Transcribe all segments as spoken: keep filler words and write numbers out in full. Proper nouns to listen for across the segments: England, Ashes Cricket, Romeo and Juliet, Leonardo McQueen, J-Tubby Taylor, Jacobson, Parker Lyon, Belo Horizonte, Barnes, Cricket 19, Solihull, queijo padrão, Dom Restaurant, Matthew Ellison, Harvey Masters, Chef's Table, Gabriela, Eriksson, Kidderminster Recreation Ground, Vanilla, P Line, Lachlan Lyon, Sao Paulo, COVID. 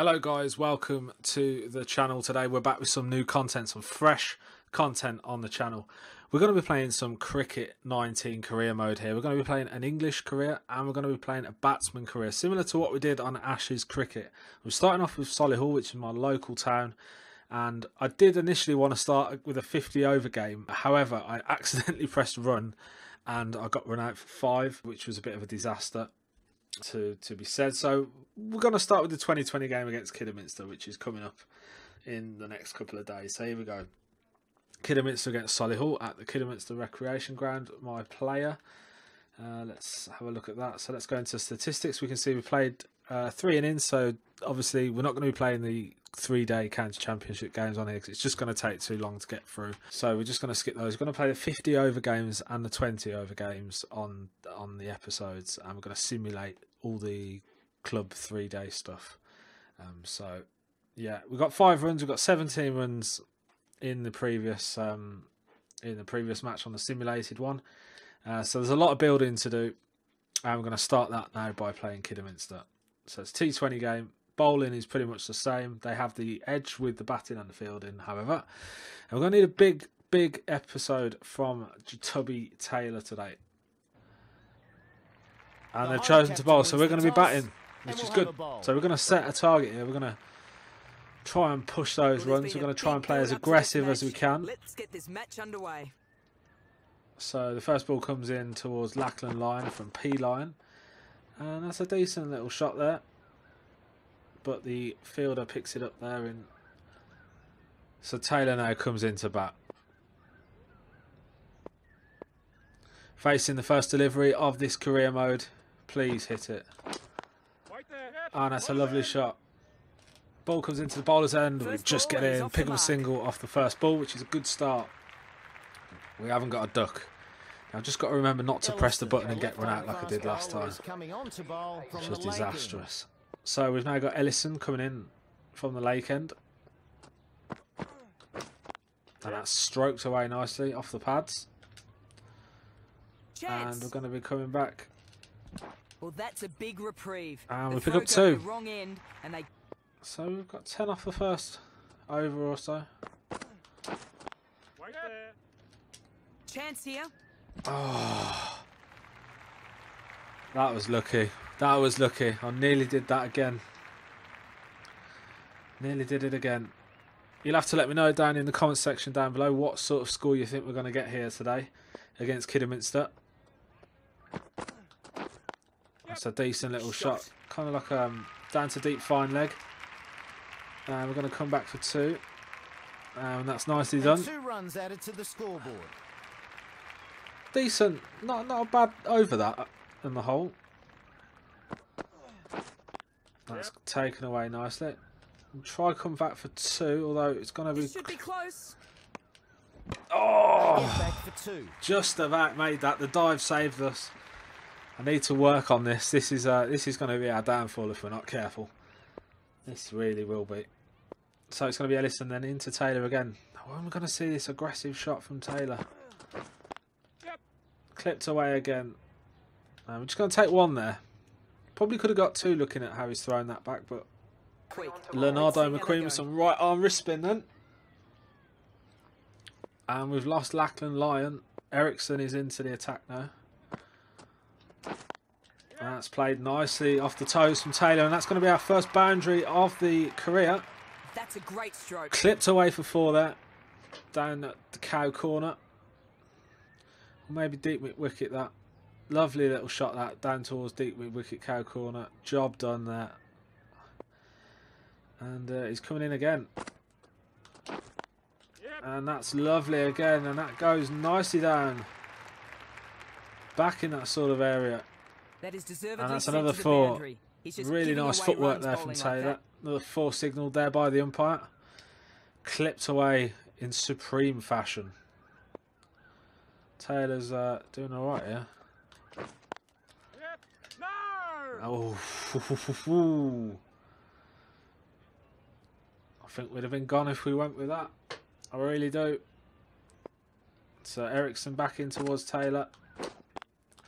Hello guys, welcome to the channel. Today we're back with some new content, some fresh content on the channel. We're going to be playing some Cricket nineteen career mode here. We're going to be playing an English career and we're going to be playing a batsman career, similar to what we did on Ashes Cricket. I'm starting off with Solihull, which is my local town, and I did initially want to start with a fifty over game. However, I accidentally pressed run and I got run out for five, which was a bit of a disaster. To, to be said. So we're going to start with the twenty twenty game against Kidderminster, which is coming up in the next couple of days. So here we go. Kidderminster against Solihull at the Kidderminster Recreation Ground. My player. Uh, let's have a look at that. So let's go into statistics. We can see we played uh, three innings. So obviously we're not going to be playing the three-day county championship games on here because it's just going to take too long to get through. So we're just going to skip those. We're going to play the fifty over games and the twenty over games on on the episodes, and we're going to simulate all the club three-day stuff. Um, so yeah, we've got five runs. We've got seventeen runs in the previous um, in the previous match on the simulated one. Uh, so there's a lot of building to do, and we're going to start that now by playing Kidderminster. So it's a T twenty game. Bowling is pretty much the same. They have the edge with the batting and the fielding, however. And we're going to need a big, big episode from J-Tubby Taylor today. And they've chosen to bowl, so we're going to be batting, which is good. So we're going to set a target here. We're going to try and push those runs. We're going to try and play as aggressive as we can. Let's get this match underway. So the first ball comes in towards Lachlan Lyon from P Line. And that's a decent little shot there. But the fielder picks it up there. And so Taylor now comes into bat. Facing the first delivery of this career mode. Please hit it. And that's a lovely shot. Ball comes into the bowler's end. We just get in. Pick up a single off the first ball, which is a good start. We haven't got a duck. I've just got to remember not to press the button and get run out like I did last time, which was disastrous. So we've now got Ellison coming in from the lake end. And that's stroked away nicely off the pads. And we're going to be coming back. Well, that's a big reprieve. And we pick up two. Wrong end and they... So we've got ten off the first over or so. Wait there. Chance here. Oh, that was lucky. That was lucky. I nearly did that again. Nearly did it again. You'll have to let me know down in the comments section down below what sort of score you think we're going to get here today against Kidderminster. That's a decent little shot. Kind of like um, down to deep fine leg. And we're going to come back for two. And that's nicely done. Two runs added to the scoreboard. Decent, not not a bad over that in the hole. That's taken away nicely. We'll try come back for two, although it's going to be. Should be close. Oh, just about made that. The dive saved us. I need to work on this. This is uh, this is going to be our downfall if we're not careful. This really will be. So it's going to be Ellison then into Taylor again. Oh, I'm going to see this aggressive shot from Taylor. Clipped away again. I'm um, just going to take one there. Probably could have got two looking at how he's thrown that back, but quick. Leonardo McQueen with some right arm wrist spin then. And we've lost Lachlan Lyon. Eriksson is into the attack now. And that's played nicely off the toes from Taylor, and that's going to be our first boundary of the career. That's a great stroke. Clipped away for four there. Down at the cow corner. Maybe deep wicket that. Lovely little shot that down towards deep wicket cow corner. Job done there. And uh, he's coming in again. Yep. And that's lovely again. And that goes nicely down. Back in that sort of area. That is deservedly and that's another four. Really nice footwork there from Taylor. Like another four signalled there by the umpire. Clipped away in supreme fashion. Taylor's uh, doing all right here. No! Oh, I think we'd have been gone if we went with that. I really do. So Eriksson back in towards Taylor.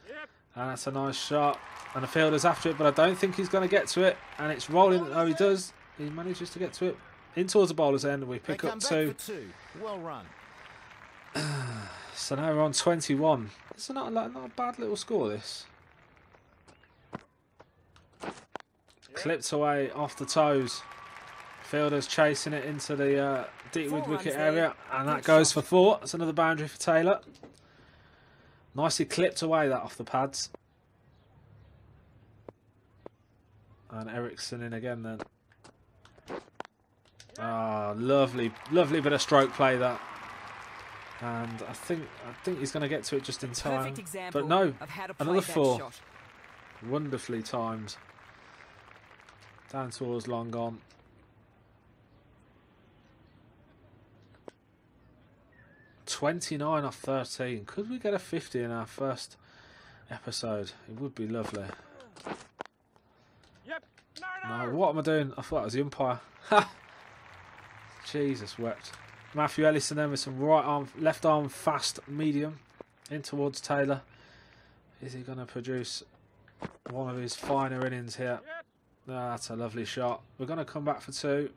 Yep. And that's a nice shot. And the fielder's after it, but I don't think he's going to get to it. And it's rolling, though he does. he manages to get to it in towards the bowler's end, and we pick up two. two. Well run. So now we're on twenty-one. It's not, not a bad little score, this. Clipped away off the toes. Fielder's chasing it into the uh, deep mid-wicket area, and that goes for four. That's another boundary for Taylor. Nicely clipped away that off the pads. And Eriksson in again then. Ah, lovely, lovely bit of stroke play that. And I think I think he's going to get to it just in time. But no, another four. Wonderfully timed. Down towards long gone. twenty-nine off thirteen. Could we get a fifty in our first episode? It would be lovely. Yep. No, no. No, what am I doing? I thought that was the umpire. Ha! Jesus wept. Matthew Ellison then with some right arm, left arm fast medium in towards Taylor. Is he going to produce one of his finer innings here? No, that's a lovely shot. We're going to come back for two.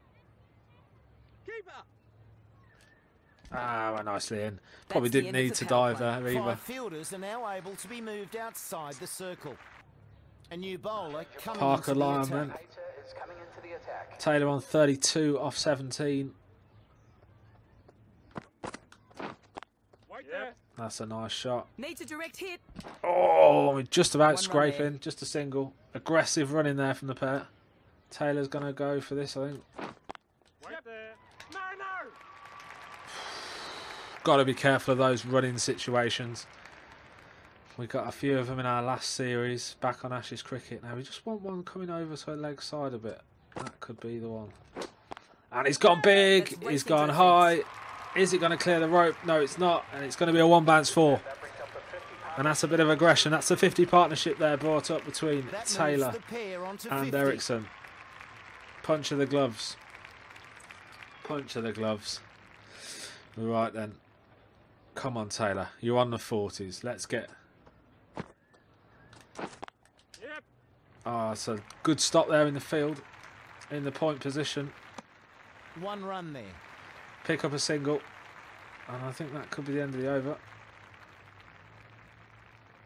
Ah, we're nicely in. Probably didn't need to dive there either. Five fielders are now able to be moved outside the circle. A new bowler, Parker Lyon then. Taylor on thirty-two off seventeen. That's a nice shot. Needs a direct hit. Oh, we're just about scraping. Just a single. Aggressive running there from the pair. Taylor's going to go for this, I think. Wait there. No, no. Got to be careful of those running situations. We got a few of them in our last series back on Ashes Cricket. Now we just want one coming over to her leg side a bit. That could be the one. And he's gone big. He's gone high. Is it going to clear the rope? No, it's not. And it's going to be a one bounce four. And that's a bit of aggression. That's the fifty partnership there brought up between Taylor and Eriksson. Punch of the gloves. Punch of the gloves. Right then. Come on, Taylor. You're on the forties. Let's get... Ah, oh, it's a good stop there in the field. In the point position. One run there. Pick up a single, and I think that could be the end of the over.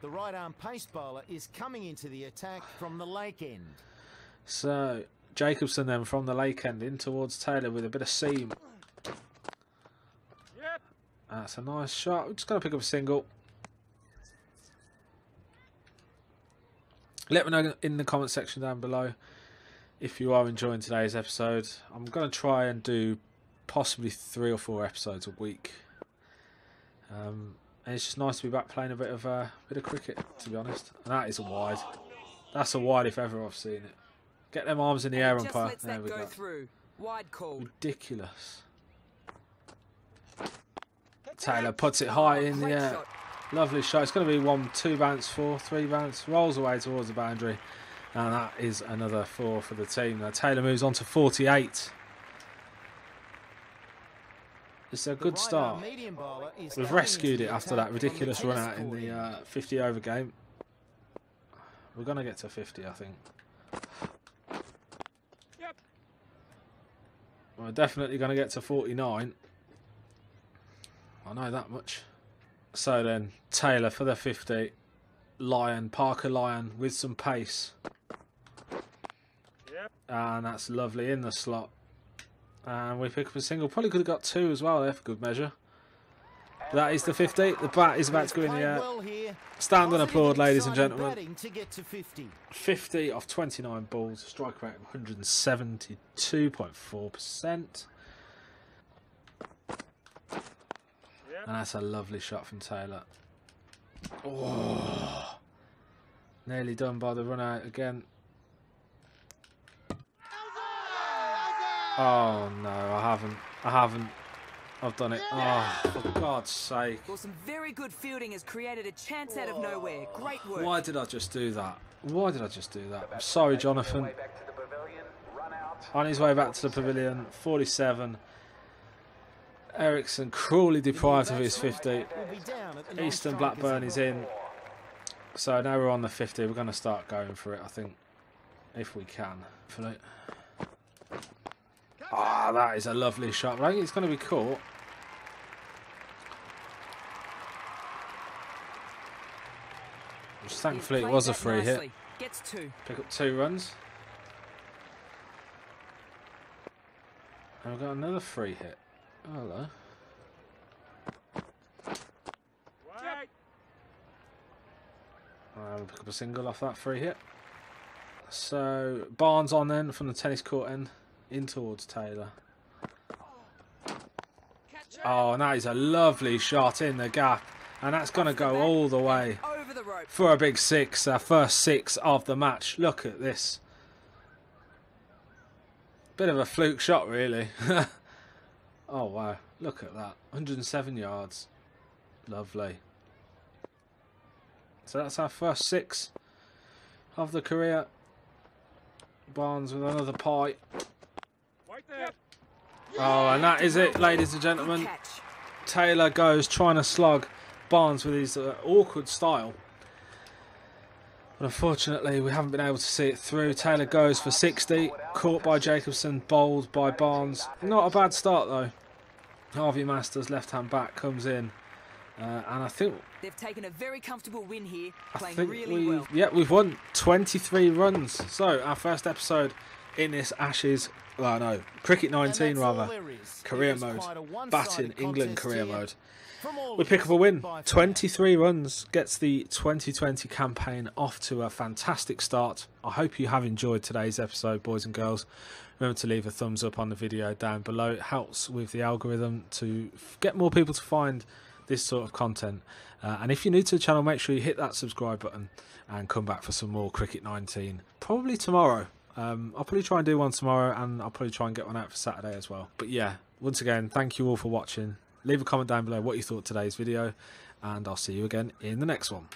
The right arm pace bowler is coming into the attack from the lake end. So Jacobson then from the lake end in towards Taylor with a bit of seam. Yep. That's a nice shot. We're just going to pick up a single. Let me know in the comment section down below if you are enjoying today's episode. I'm going to try and do possibly three or four episodes a week, um, and it's just nice to be back playing a bit of uh, bit of cricket, to be honest. And that is a wide. That's a wide if ever I've seen it. Get them arms in the air, umpire. There we go. Wide call. Ridiculous. Taylor puts it high in the air. Lovely shot. It's going to be one, two bounce, four, three bounce. Rolls away towards the boundary, and that is another four for the team. Now Taylor moves on to forty-eight. It's a good start. We've rescued it after that ridiculous run out in the uh, fifty over game. We're going to get to fifty, I think. Yep. We're definitely going to get to forty-nine. I know that much. So then, Taylor for the fifty. Lyon, Parker Lyon with some pace. Yep. And that's lovely in the slot. And we pick up a single. Probably could have got two as well there for good measure. But that is the fifty. The bat is about to go in the air. Stand and applaud, ladies and gentlemen. fifty off twenty-nine balls. Strike rate of one hundred seventy-two point four percent. And that's a lovely shot from Taylor. Oh, nearly done by the run out again. Oh no, I haven't. I haven't. I've done it. Oh, for God's sake. Well, some very good fielding has created a chance out of nowhere. Great work. Why did I just do that? Why did I just do that? I'm sorry, Jonathan. On his way back to the pavilion, forty-seven. Eriksson cruelly deprived of his fifty. Eastern Blackburn is in. So now we're on the fifty. We're going to start going for it, I think, if we can. Oh, that is a lovely shot. I think it's going to be caught. Which thankfully it was a free hit. Gets two. Pick up two runs. And we've got another free hit. Hello. Uh, we pick up a single off that free hit. So Barnes on then from the tennis court end in towards Taylor. Oh, and that is a lovely shot in the gap, and that's going to go all the way for a big six. Our first six of the match. Look at this. Bit of a fluke shot, really. Oh wow! Look at that. one hundred and seven yards. Lovely. So that's our first six of the career. Barnes with another pie. Right there. Oh, and that is it, ladies and gentlemen. Taylor goes trying to slug Barnes with his uh, awkward style. But unfortunately, we haven't been able to see it through. Taylor goes for sixty. Caught by Jacobson. Bowled by Barnes. Not a bad start, though. Harvey Masters, left-hand back, comes in. Uh, and I think they've taken a very comfortable win here, playing really we've, well. Yeah, we've won twenty-three runs. So our first episode in this Ashes, well no, Cricket nineteen rather, career mode, batting England career mode. We pick up a win, twenty-three runs, gets the twenty twenty campaign off to a fantastic start. I hope you have enjoyed today's episode, boys and girls. Remember to leave a thumbs up on the video down below. It helps with the algorithm to get more people to find this sort of content, uh, and if you're new to the channel, make sure you hit that subscribe button and come back for some more Cricket nineteen, probably tomorrow. um, I'll probably try and do one tomorrow, and I'll probably try and get one out for Saturday as well. But yeah, once again, thank you all for watching. Leave a comment down below what you thought of today's video, and I'll see you again in the next one.